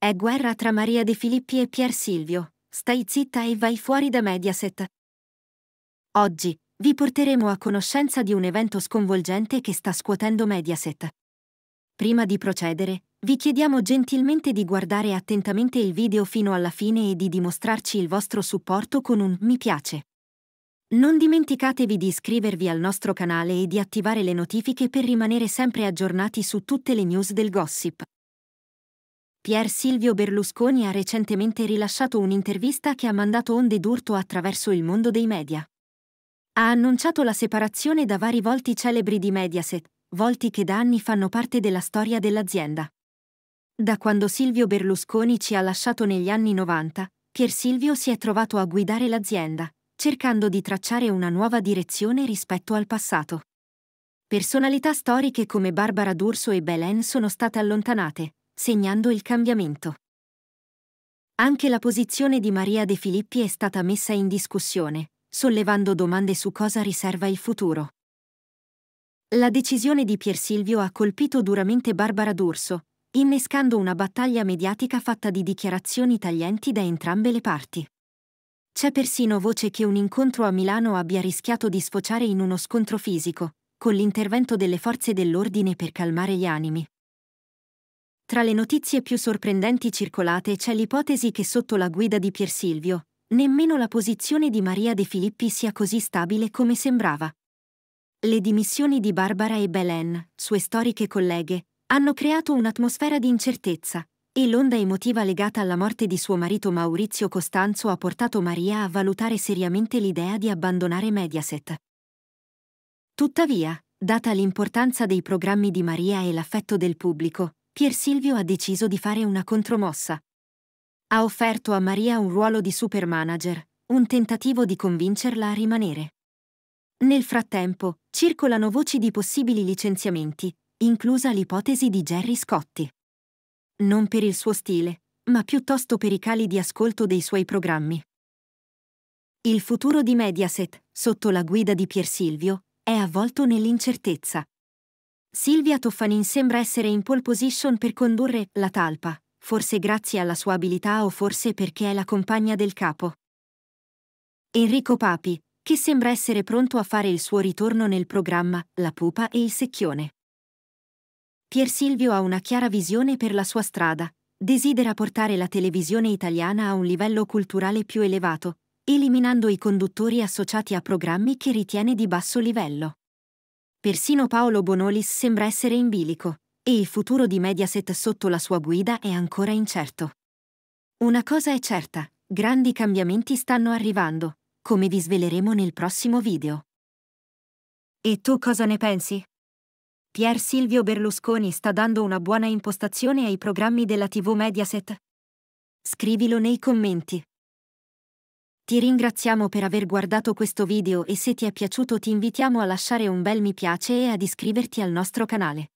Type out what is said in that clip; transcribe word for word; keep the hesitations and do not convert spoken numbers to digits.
È guerra tra Maria De Filippi e Pier Silvio. Stai zitta e vai fuori da Mediaset. Oggi vi porteremo a conoscenza di un evento sconvolgente che sta scuotendo Mediaset. Prima di procedere, vi chiediamo gentilmente di guardare attentamente il video fino alla fine e di dimostrarci il vostro supporto con un mi piace. Non dimenticatevi di iscrivervi al nostro canale e di attivare le notifiche per rimanere sempre aggiornati su tutte le news del gossip. Pier Silvio Berlusconi ha recentemente rilasciato un'intervista che ha mandato onde d'urto attraverso il mondo dei media. Ha annunciato la separazione da vari volti celebri di Mediaset, volti che da anni fanno parte della storia dell'azienda. Da quando Silvio Berlusconi ci ha lasciato negli anni novanta, Pier Silvio si è trovato a guidare l'azienda, cercando di tracciare una nuova direzione rispetto al passato. Personalità storiche come Barbara D'Urso e Belen sono state allontanate, segnando il cambiamento. Anche la posizione di Maria De Filippi è stata messa in discussione, sollevando domande su cosa riserva il futuro. La decisione di Pier Silvio ha colpito duramente Barbara D'Urso, innescando una battaglia mediatica fatta di dichiarazioni taglienti da entrambe le parti. C'è persino voce che un incontro a Milano abbia rischiato di sfociare in uno scontro fisico, con l'intervento delle forze dell'ordine per calmare gli animi. Tra le notizie più sorprendenti circolate c'è l'ipotesi che sotto la guida di Pier Silvio, nemmeno la posizione di Maria De Filippi sia così stabile come sembrava. Le dimissioni di Barbara e Belen, sue storiche colleghe, hanno creato un'atmosfera di incertezza, e l'onda emotiva legata alla morte di suo marito Maurizio Costanzo ha portato Maria a valutare seriamente l'idea di abbandonare Mediaset. Tuttavia, data l'importanza dei programmi di Maria e l'affetto del pubblico, Pier Silvio ha deciso di fare una contromossa. Ha offerto a Maria un ruolo di supermanager, un tentativo di convincerla a rimanere. Nel frattempo, circolano voci di possibili licenziamenti, inclusa l'ipotesi di Jerry Scotti. Non per il suo stile, ma piuttosto per i cali di ascolto dei suoi programmi. Il futuro di Mediaset, sotto la guida di Pier Silvio, è avvolto nell'incertezza. Silvia Toffanin sembra essere in pole position per condurre la talpa, forse grazie alla sua abilità o forse perché è la compagna del capo. Enrico Papi, che sembra essere pronto a fare il suo ritorno nel programma La Pupa e il Secchione. Pier Silvio ha una chiara visione per la sua strada, desidera portare la televisione italiana a un livello culturale più elevato, eliminando i conduttori associati a programmi che ritiene di basso livello. Persino Paolo Bonolis sembra essere in bilico, e il futuro di Mediaset sotto la sua guida è ancora incerto. Una cosa è certa, grandi cambiamenti stanno arrivando, come vi sveleremo nel prossimo video. E tu cosa ne pensi? Pier Silvio Berlusconi sta dando una buona impostazione ai programmi della tivù Mediaset? Scrivilo nei commenti. Ti ringraziamo per aver guardato questo video e se ti è piaciuto ti invitiamo a lasciare un bel mi piace e ad iscriverti al nostro canale.